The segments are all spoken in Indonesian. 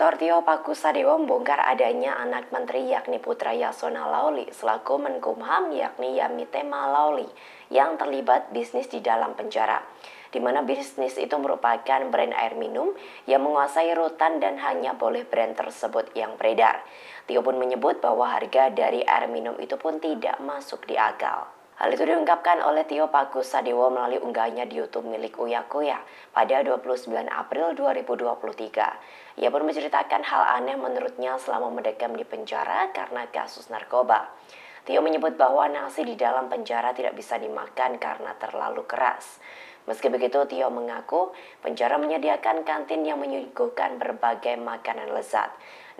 Dr. Tio Pakusadewo membongkar adanya anak menteri yakni putra Yasonna Laoly selaku Menkumham yakni Yamitema Laoly yang terlibat bisnis di dalam penjara, di mana bisnis itu merupakan brand air minum yang menguasai rutan dan hanya boleh brand tersebut yang beredar. Tio pun menyebut bahwa harga dari air minum itu pun tidak masuk di akal. Hal itu diungkapkan oleh Tio Pakusadewo melalui unggahannya di YouTube milik Uyakuya pada 29 April 2023. Ia pun menceritakan hal aneh menurutnya selama mendekam di penjara karena kasus narkoba. Tio menyebut bahwa nasi di dalam penjara tidak bisa dimakan karena terlalu keras. Meski begitu, Tio mengaku penjara menyediakan kantin yang menyuguhkan berbagai makanan lezat.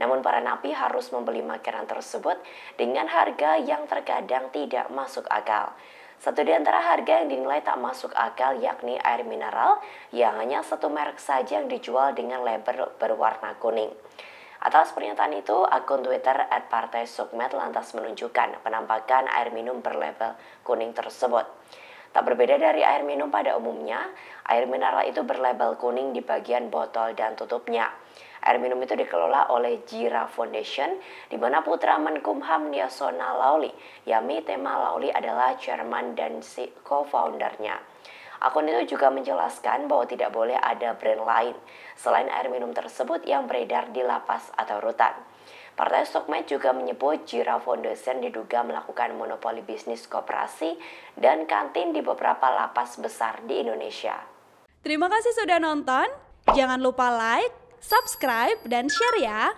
Namun para napi harus membeli makanan tersebut dengan harga yang terkadang tidak masuk akal. Satu di antara harga yang dinilai tak masuk akal yakni air mineral yang hanya satu merek saja yang dijual dengan label berwarna kuning. Atas pernyataan itu, akun Twitter @partai_sukmet lantas menunjukkan penampakan air minum berlabel kuning tersebut. Tak berbeda dari air minum pada umumnya, air mineral itu berlabel kuning di bagian botol dan tutupnya. Air minum itu dikelola oleh Jeera Foundation, di mana putra Menkumham Yasonna Laoly, Yamitema Laoly adalah chairman dan co-foundernya. Akun itu juga menjelaskan bahwa tidak boleh ada brand lain selain air minum tersebut yang beredar di lapas atau rutan. Partai Sukmet juga menyebut Jeera Foundation diduga melakukan monopoli bisnis koperasi dan kantin di beberapa lapas besar di Indonesia. Terima kasih sudah nonton. Jangan lupa like, subscribe, dan share ya!